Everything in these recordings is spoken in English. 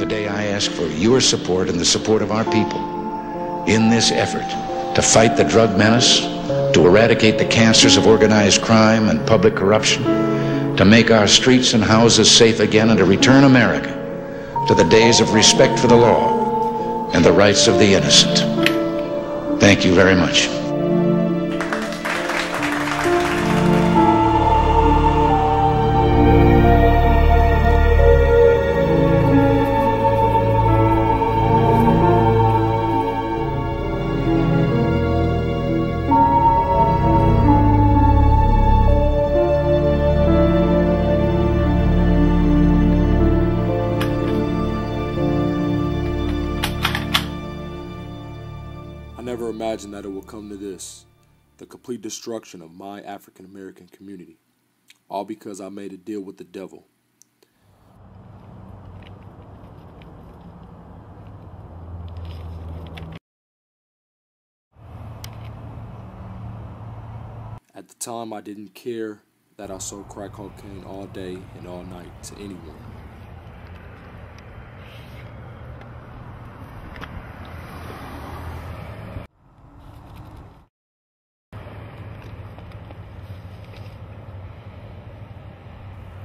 Today I ask for your support and the support of our people in this effort to fight the drug menace, to eradicate the cancers of organized crime and public corruption, to make our streets and houses safe again, and to return America to the days of respect for the law and the rights of the innocent. Thank you very much. I never imagined that it would come to this, the complete destruction of my African American community, all because I made a deal with the devil. At the time, I didn't care that I sold crack cocaine all day and all night to anyone.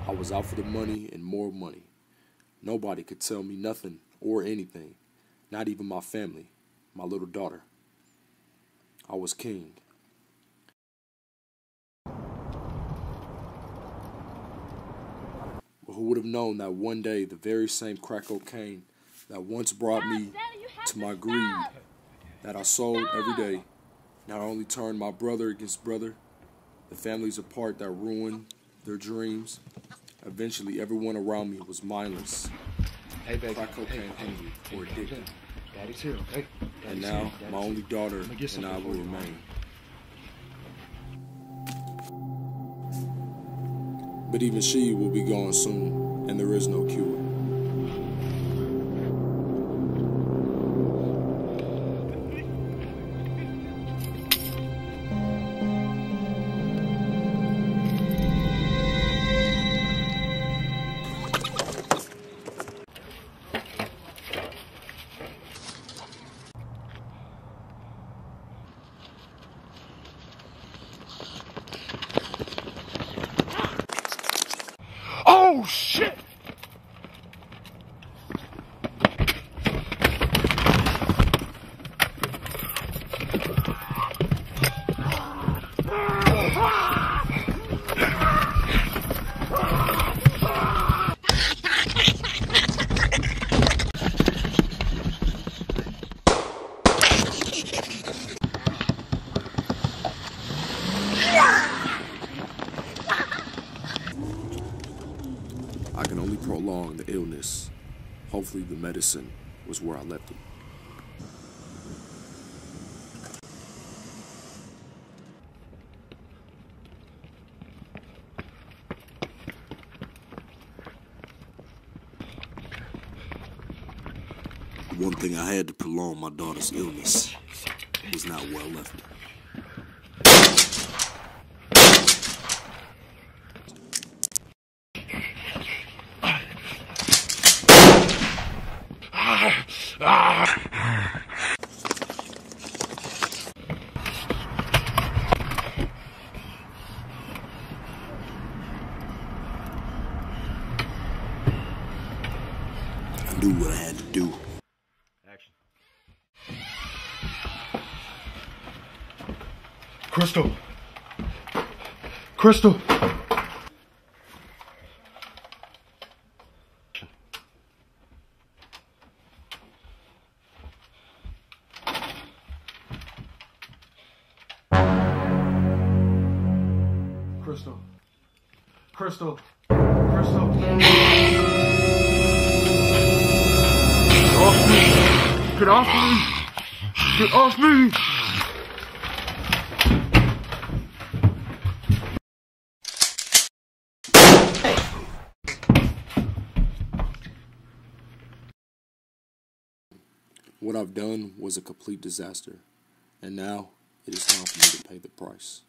I was out for the money and more money. Nobody could tell me nothing or anything, not even my family, my little daughter. I was king. But who would have known that one day the very same crack cocaine that once brought me to my greed that I sold every day not only turned my brother against brother, the families apart that ruined their dreams. Eventually, everyone around me was mindless, crack cocaine hungry or addicted. And now, my only daughter and I will remain. But even she will be gone soon, and there is no cure. Oh, shit! I can only prolong the illness. Hopefully the medicine was where I left it. One thing I had to prolong my daughter's illness was not where I left it. I knew what I had to do. Action. Crystal! Crystal! Crystal. Crystal. Crystal. Get off me. Get off me. Get off me. What I've done was a complete disaster, and now it is time for me to pay the price.